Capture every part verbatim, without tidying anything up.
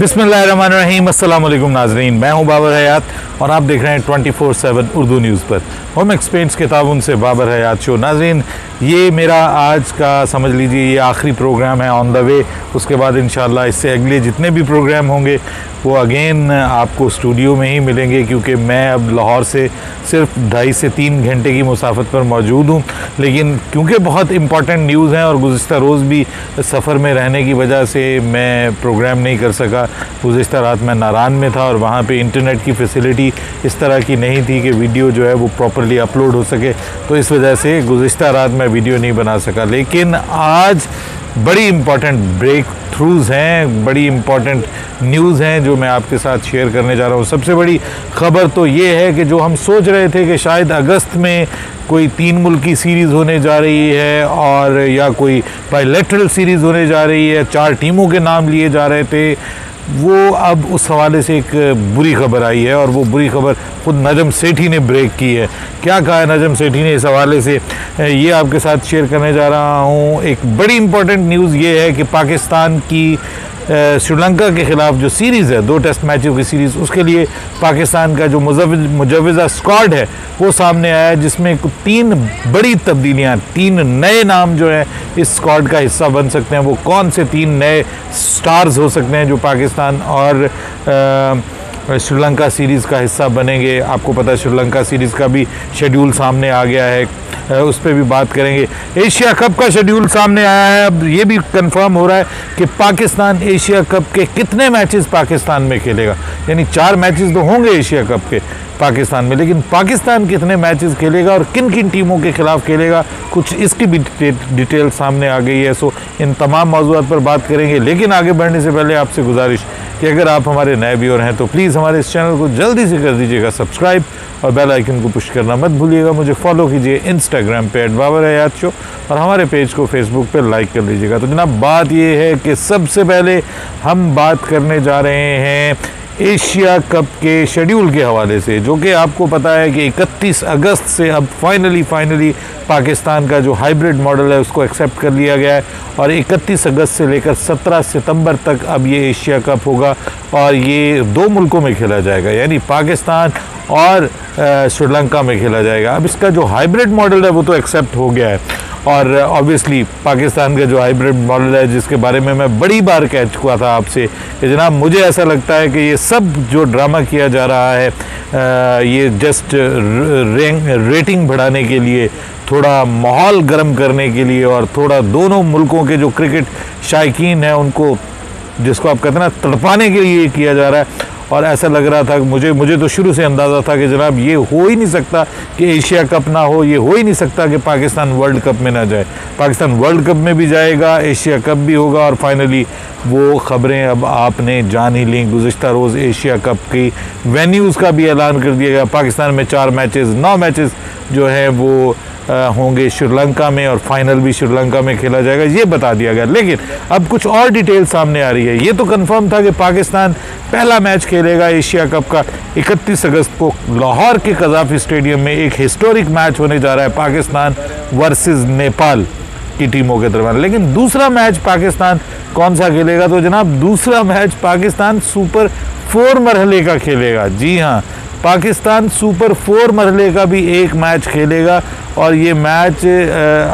बिस्मिल्लाहिर्रहमानिर्रहीम। अस्सलाम वालेकुम नाजरीन, मैं हूं बाबर हयात और आप देख रहे हैं twenty four seven Urdu news पर होम एक्सपेंट्स किताबों से बाबर हयात शो। नाजरीन, ये मेरा आज का समझ लीजिए ये आखिरी प्रोग्राम है ऑन द वे। उसके बाद इंशाल्लाह इससे अगले जितने भी प्रोग्राम होंगे वो अगेन आपको स्टूडियो में ही मिलेंगे, क्योंकि मैं अब लाहौर से सिर्फ ढाई से तीन घंटे की मुसाफत पर मौजूद हूँ। लेकिन क्योंकि बहुत इंपॉर्टेंट न्यूज़ हैं और गुज़िश्ता रोज़ भी सफ़र में रहने की वजह से मैं प्रोग्राम नहीं कर सका। गुज़िश्ता रात मैं नारान में था और वहाँ पे इंटरनेट की फैसिलिटी इस तरह की नहीं थी कि वीडियो जो है वो प्रॉपरली अपलोड हो सके, तो इस वजह से गुज़िश्ता रात मैं वीडियो नहीं बना सका। लेकिन आज बड़ी इम्पॉर्टेंट ब्रेक थ्रूज़ हैं, बड़ी इम्पॉर्टेंट न्यूज़ हैं जो मैं आपके साथ शेयर करने जा रहा हूँ। सबसे बड़ी ख़बर तो ये है कि जो हम सोच रहे थे कि शायद अगस्त में कोई तीन मुल्की सीरीज़ होने जा रही है और या कोई बायलैटरल सीरीज़ होने जा रही है, चार टीमों के नाम लिए जा रहे थे, वो अब उस हवाले से एक बुरी खबर आई है। और वो बुरी खबर ख़ुद नजम सेठी ने ब्रेक की है। क्या कहा है नजम सेठी ने इस हवाले से, ये आपके साथ शेयर करने जा रहा हूँ। एक बड़ी इंपॉर्टेंट न्यूज़ ये है कि पाकिस्तान की श्रीलंका के ख़िलाफ़ जो सीरीज़ है, दो टेस्ट मैचों की सीरीज़, उसके लिए पाकिस्तान का जो मुजवज़ा स्क्वाड है वो सामने आया, जिसमें तीन बड़ी तब्दीलियाँ, तीन नए नाम जो हैं इस स्क्वाड का हिस्सा बन सकते हैं। वो कौन से तीन नए स्टार्स हो सकते हैं जो पाकिस्तान और आ, श्रीलंका सीरीज़ का हिस्सा बनेंगे? आपको पता है श्रीलंका सीरीज़ का भी शेड्यूल सामने आ गया है, उस पर भी बात करेंगे। एशिया कप का शेड्यूल सामने आया है, अब ये भी कंफर्म हो रहा है कि पाकिस्तान एशिया कप के कितने मैचेस पाकिस्तान में खेलेगा, यानी चार मैचेस तो होंगे एशिया कप के पाकिस्तान में, लेकिन पाकिस्तान कितने मैचेस खेलेगा और किन किन टीमों के ख़िलाफ़ खेलेगा, कुछ इसकी भी डिटेल सामने आ गई है। सो इन तमाम मौज़ूआत पर बात करेंगे। लेकिन आगे बढ़ने से पहले आपसे गुजारिश कि अगर आप हमारे नए व्यूअर हैं तो प्लीज़ हमारे इस चैनल को जल्दी से कर दीजिएगा सब्सक्राइब और बेल आइकन को पुश करना मत भूलिएगा। मुझे फॉलो कीजिए इंस्टाग्राम पे एट बाबर हयात शो और हमारे पेज को फेसबुक पे लाइक कर लीजिएगा। तो जनाब, बात ये है कि सबसे पहले हम बात करने जा रहे हैं एशिया कप के शेड्यूल के हवाले से, जो कि आपको पता है कि इकतीस अगस्त से अब फाइनली फाइनली पाकिस्तान का जो हाइब्रिड मॉडल है उसको एक्सेप्ट कर लिया गया है और इकतीस अगस्त से लेकर सत्रह सितंबर तक अब ये एशिया कप होगा और ये दो मुल्कों में खेला जाएगा, यानी पाकिस्तान और श्रीलंका में खेला जाएगा। अब इसका जो हाइब्रिड मॉडल है वो तो एक्सेप्ट हो गया है और ऑब्वियसली पाकिस्तान का जो हाइब्रिड मॉडल है, जिसके बारे में मैं बड़ी बार कह चुका था आपसे कि जनाब मुझे ऐसा लगता है कि ये सब जो ड्रामा किया जा रहा है आ, ये जस्ट रेटिंग बढ़ाने के लिए, थोड़ा माहौल गर्म करने के लिए और थोड़ा दोनों मुल्कों के जो क्रिकेट शायकीन हैं उनको, जिसको आप कहते हैं ना, तड़पाने के लिए किया जा रहा है। और ऐसा लग रहा था, मुझे मुझे तो शुरू से अंदाज़ा था कि जनाब ये हो ही नहीं सकता कि एशिया कप ना हो, ये हो ही नहीं सकता कि पाकिस्तान वर्ल्ड कप में ना जाए। पाकिस्तान वर्ल्ड कप में भी जाएगा, एशिया कप भी होगा और फाइनली वो ख़बरें अब आपने जान ही ली। गुज़िश्ता रोज़ एशिया कप की वेन्यूज़ का भी ऐलान कर दिया गया। पाकिस्तान में चार मैचेस, नौ मैचेस जो हैं वो होंगे श्रीलंका में और फाइनल भी श्रीलंका में खेला जाएगा, ये बता दिया गया। लेकिन अब कुछ और डिटेल सामने आ रही है। ये तो कंफर्म था कि पाकिस्तान पहला मैच खेलेगा एशिया कप का इकतीस अगस्त को लाहौर के कज़ाफी स्टेडियम में। एक हिस्टोरिक मैच होने जा रहा है पाकिस्तान वर्सेस नेपाल की टीमों के दरमियान। लेकिन दूसरा मैच पाकिस्तान कौन सा खेलेगा? तो जनाब दूसरा मैच पाकिस्तान सुपर फोर मरहले का खेलेगा। जी हाँ, पाकिस्तान सुपर फोर मरहले का भी एक मैच खेलेगा और ये मैच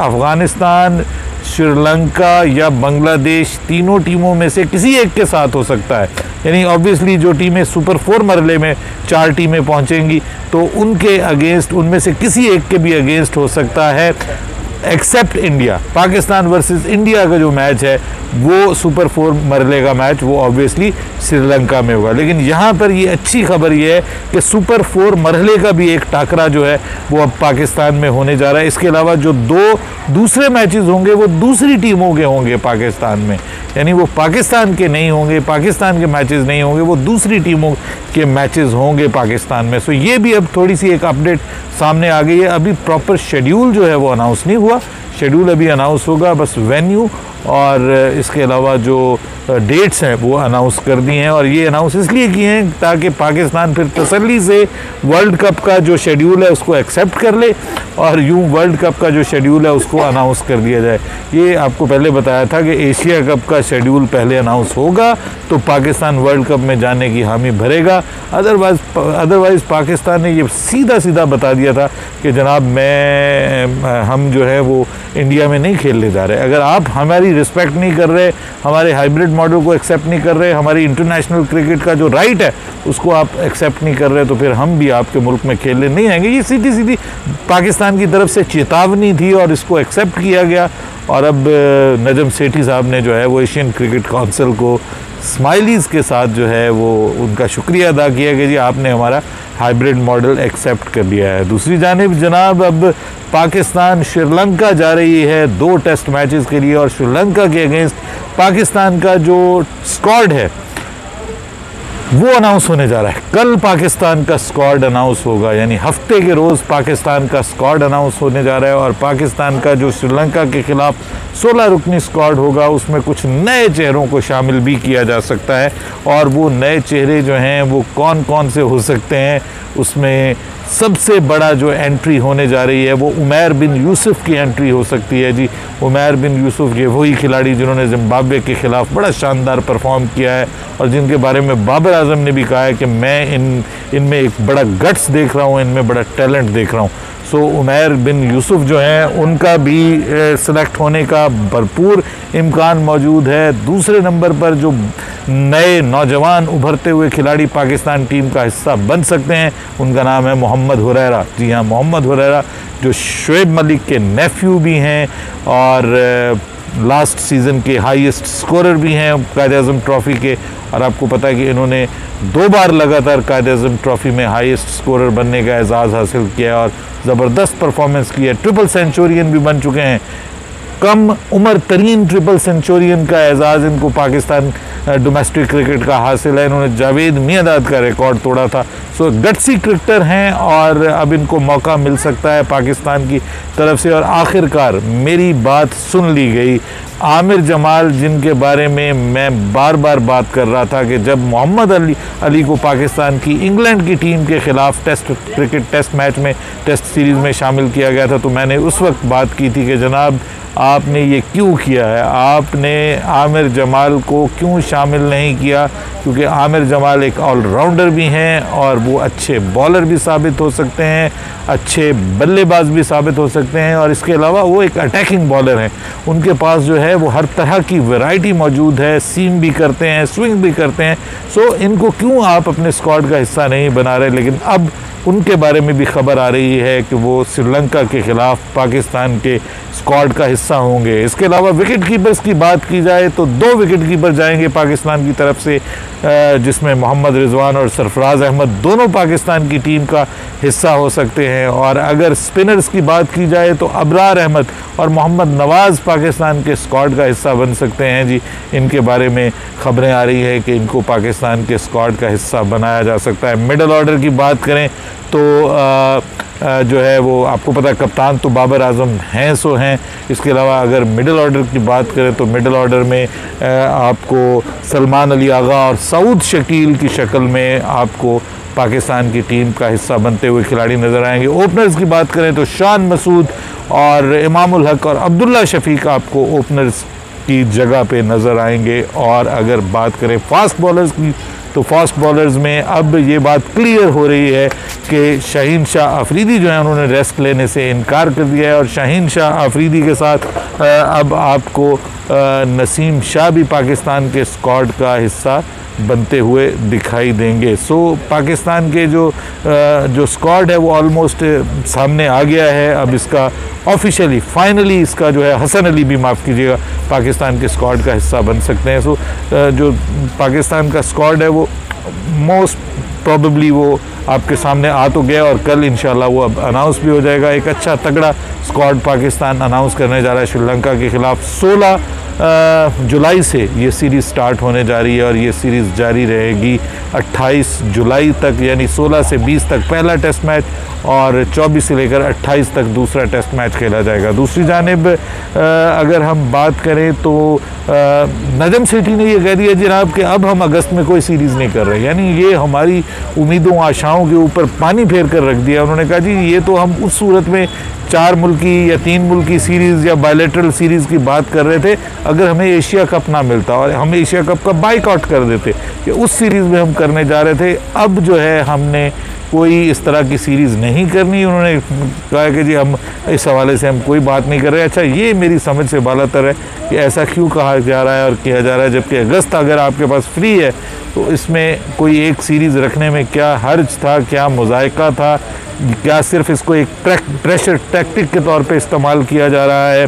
अफ़गानिस्तान, श्रीलंका या बांग्लादेश, तीनों टीमों में से किसी एक के साथ हो सकता है। यानी ऑब्वियसली जो टीमें सुपर फोर मरहले में चार टीमें पहुंचेंगी तो उनके अगेंस्ट, उनमें से किसी एक के भी अगेंस्ट हो सकता है except India. Pakistan versus India का जो मैच है वो सुपर फोर मरहले का मैच वो ऑब्वियसली श्रीलंका में होगा। लेकिन यहाँ पर ये अच्छी खबर ये है कि सुपर फोर मरहले का भी एक टाकरा जो है वो अब पाकिस्तान में होने जा रहा है। इसके अलावा जो दो दूसरे मैचेस होंगे वो दूसरी टीमों के होंगे पाकिस्तान में, यानी वो पाकिस्तान के नहीं होंगे, पाकिस्तान के मैचेस नहीं होंगे, वो दूसरी टीमों के मैचेस होंगे पाकिस्तान में। सो ये भी अब थोड़ी सी एक अपडेट सामने आ गई है। अभी प्रॉपर शेड्यूल जो है वो अनाउंस नहीं हुआ, शेड्यूल अभी अनाउंस होगा, बस वेन्यू और इसके अलावा जो डेट्स हैं वो अनाउंस कर दी हैं। और ये अनाउंस इसलिए किए हैं ताकि पाकिस्तान फिर तसल्ली से वर्ल्ड कप का जो शेड्यूल है उसको एक्सेप्ट कर ले और यूँ वर्ल्ड कप का जो शेड्यूल है उसको अनाउंस कर दिया जाए। ये आपको पहले बताया था कि एशिया कप का शेड्यूल पहले अनाउंस होगा तो पाकिस्तान वर्ल्ड कप में जाने की हामी भरेगा, अदरवाइज़ अदरवाइज़ पाकिस्तान ने ये सीधा सीधा बता दिया था कि जनाब मैं हम जो है वो इंडिया में नहीं खेलने जा रहे। अगर आप हमारी रिस्पेक्ट नहीं कर रहे, हमारे हाइब्रिड मॉडल को एक्सेप्ट नहीं कर रहे, हमारी इंटरनेशनल क्रिकेट का जो राइट है उसको आप एक्सेप्ट नहीं कर रहे तो फिर हम भी आपके मुल्क में खेलने नहीं आएंगे। ये सीधी सीधी पाकिस्तान की तरफ से चेतावनी थी और इसको एक्सेप्ट किया गया। और अब नजम सेठी साहब ने जो है वो एशियन क्रिकेट काउंसिल को स्माइलीज़ के साथ जो है वो उनका शुक्रिया अदा किया कि जी आपने हमारा हाइब्रिड मॉडल एक्सेप्ट कर लिया है। दूसरी जानिब जनाब अब पाकिस्तान श्रीलंका जा रही है दो टेस्ट मैचेस के लिए और श्रीलंका के अगेंस्ट पाकिस्तान का जो स्क्वाड है वो अनाउंस होने जा रहा है। कल पाकिस्तान का स्क्वाड अनाउंस होगा, यानी हफ्ते के रोज़ पाकिस्तान का स्क्वाड अनाउंस होने जा रहा है। और पाकिस्तान का जो श्रीलंका के ख़िलाफ़ सोलह रुकनी स्क्वाड होगा उसमें कुछ नए चेहरों को शामिल भी किया जा सकता है। और वो नए चेहरे जो हैं वो कौन कौन से हो सकते हैं, उसमें सबसे बड़ा जो एंट्री होने जा रही है वो उमर बिन यूसुफ की एंट्री हो सकती है। जी उमर बिन यूसुफ ये वही खिलाड़ी जिन्होंने जिम्बाब्वे के ख़िलाफ़ बड़ा शानदार परफॉर्म किया है और जिनके बारे में बाबर आज़म ने भी कहा है कि मैं इन इनमें एक बड़ा गट्स देख रहा हूँ, इनमें बड़ा टैलेंट देख रहा हूँ। सो उमर बिन यूसुफ जो हैं उनका भी सिलेक्ट होने का भरपूर इम्कान मौजूद है। दूसरे नंबर पर जो नए नौजवान उभरते हुए खिलाड़ी पाकिस्तान टीम का हिस्सा बन सकते हैं उनका नाम है मोहम्मद हुरैरा। जी हाँ, मोहम्मद हुरैरा जो शोएब मलिक के नेफ्यू भी हैं और लास्ट सीज़न के हाईएस्ट स्कोरर भी हैं कायद-ए-आज़म ट्रॉफ़ी के। और आपको पता है कि इन्होंने दो बार लगातार कायद-ए-आज़म ट्रॉफ़ी में हाईएस्ट स्कोरर बनने का एजाज़ हासिल किया है और ज़बरदस्त परफॉर्मेंस की है। ट्रिपल सेंचुरियन भी बन चुके हैं, कम उम्र तरीन ट्रिपल सेंचुरियन का एजाज़ इनको पाकिस्तान डोमेस्टिक क्रिकेट का हासिल है। इन्होंने जावेद मियांदाद का रिकॉर्ड तोड़ा था। सो गट्सी क्रिकेटर हैं और अब इनको मौका मिल सकता है पाकिस्तान की तरफ से। और आखिरकार मेरी बात सुन ली गई। आमिर जमाल जिनके बारे में मैं बार बार बात कर रहा था कि जब मोहम्मद अली अली को पाकिस्तान की इंग्लैंड की टीम के ख़िलाफ़ टेस्ट क्रिकेट टेस्ट मैच में टेस्ट सीरीज़ में शामिल किया गया था तो मैंने उस वक्त बात की थी कि जनाब आपने ये क्यों किया है, आपने आमिर जमाल को क्यों शामिल नहीं किया, क्योंकि आमिर जमाल एक ऑलराउंडर भी हैं और वो अच्छे बॉलर भी साबित हो सकते हैं, अच्छे बल्लेबाज भी साबित हो सकते हैं और इसके अलावा वो एक अटैकिंग बॉलर हैं। उनके पास जो है वो हर तरह की वैरायटी मौजूद है, सीम भी करते हैं, स्विंग भी करते हैं। सो इनको क्यों आप अपने स्क्वाड का हिस्सा नहीं बना रहे। लेकिन अब उनके बारे में भी खबर आ रही है कि वो श्रीलंका के ख़िलाफ़ पाकिस्तान के स्क्वाड का हिस्सा होंगे। इसके अलावा विकेट कीपर्स की बात की जाए तो दो विकेट कीपर जाएंगे पाकिस्तान की तरफ से, जिसमें मोहम्मद रिजवान और सरफराज अहमद दोनों पाकिस्तान की टीम का हिस्सा हो सकते हैं। और अगर स्पिनर्स की बात की जाए तो अबरार अहमद और मोहम्मद नवाज़ पाकिस्तान के स्क्वाड का हिस्सा बन सकते हैं। जी इनके बारे में खबरें आ रही है कि इनको पाकिस्तान के स्क्वाड का हिस्सा बनाया जा सकता है। मिडल ऑर्डर की बात करें तो आ, आ, जो है वो आपको पता है कप्तान तो बाबर आजम हैं सो हैं। इसके अलावा अगर मिडल ऑर्डर की बात करें तो मिडल ऑर्डर में आ, आपको सलमान अली आगा और सऊद शकील की शक्ल में आपको पाकिस्तान की टीम का हिस्सा बनते हुए खिलाड़ी नज़र आएंगे। ओपनर्स की बात करें तो शान मसूद और इमाम-उल-हक और अब्दुल्ला शफीक आपको ओपनर्स की जगह पे नज़र आएंगे। और अगर बात करें फास्ट बॉलर्स की तो फास्ट बॉलर्स में अब ये बात क्लियर हो रही है कि शाहीन शाह अफरीदी जो है उन्होंने रेस्ट लेने से इनकार कर दिया है और शाहीन शाह अफरीदी के साथ अब आपको नसीम शाह भी पाकिस्तान के स्क्वाड का हिस्सा बनते हुए दिखाई देंगे। सो पाकिस्तान के जो जो स्क्वाड है वो ऑलमोस्ट सामने आ गया है। अब इसका ऑफिशियली फाइनली इसका जो है हसन अली भी माफ़ कीजिएगा पाकिस्तान के स्क्वाड का हिस्सा बन सकते हैं। सो जो पाकिस्तान का स्क्वाड है वो मोस्ट प्रॉबेबली वो आपके सामने आ तो गया और कल इंशाल्लाह वो अब अनाउंस भी हो जाएगा। एक अच्छा तगड़ा स्क्वाड पाकिस्तान अनाउंस करने जा रहा है श्रीलंका के ख़िलाफ़ सोलह जुलाई से ये सीरीज़ स्टार्ट होने जा रही है और ये सीरीज़ जारी रहेगी अट्ठाईस जुलाई तक, यानी सोलह से बीस तक पहला टेस्ट मैच और चौबीस से लेकर अट्ठाईस तक दूसरा टेस्ट मैच खेला जाएगा। दूसरी जानिब अगर हम बात करें तो नजम सेठी ने यह कह दिया जनाब कि अब हम अगस्त में कोई सीरीज़ नहीं कर रहे, यानी ये हमारी उम्मीदों आशाओं के ऊपर पानी फेर कर रख दिया। उन्होंने कहा जी ये तो हम उस सूरत में चार मुल्की या तीन मुल्की सीरीज़ या बायलैटरल सीरीज़ की बात कर रहे थे अगर हमें एशिया कप ना मिलता और हम एशिया कप का बाइकआउट कर देते कि उस सीरीज़ में हम करने जा रहे थे, अब जो है हमने कोई इस तरह की सीरीज़ नहीं करनी। उन्होंने कहा कि जी हम इस हवाले से हम कोई बात नहीं कर रहे। अच्छा ये मेरी समझ से बालातर है कि ऐसा क्यों कहा जा रहा है और किया जा रहा है, जबकि अगस्त अगर आपके पास फ्री है तो इसमें कोई एक सीरीज़ रखने में क्या हर्ज था, क्या मुज़ायका था, क्या सिर्फ इसको एक प्रेशर टैक्टिक के तौर पे इस्तेमाल किया जा रहा है,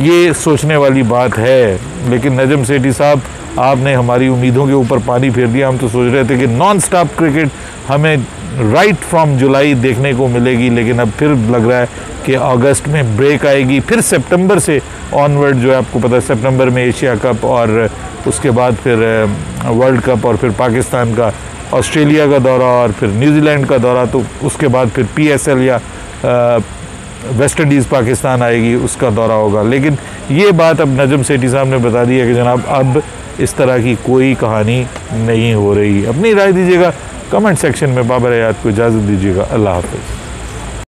ये सोचने वाली बात है। लेकिन नजम सेठी साहब आपने हमारी उम्मीदों के ऊपर पानी फेर दिया। हम तो सोच रहे थे कि नॉन स्टॉप क्रिकेट हमें राइट फ्रॉम जुलाई देखने को मिलेगी, लेकिन अब फिर लग रहा है कि अगस्त में ब्रेक आएगी, फिर सितंबर से ऑनवर्ड जो है आपको पता है सितंबर में एशिया कप और उसके बाद फिर वर्ल्ड कप और फिर पाकिस्तान का ऑस्ट्रेलिया का दौरा और फिर न्यूजीलैंड का दौरा, तो उसके बाद फिर पीएसएल या वेस्ट इंडीज़ पाकिस्तान आएगी उसका दौरा होगा। लेकिन ये बात अब नजम सेठी साहब ने बता दी है कि जनाब अब इस तरह की कोई कहानी नहीं हो रही। अपनी राय दीजिएगा कमेंट सेक्शन में, बाबर हयात को इजाज़त दीजिएगा, अल्लाह हाफिज़।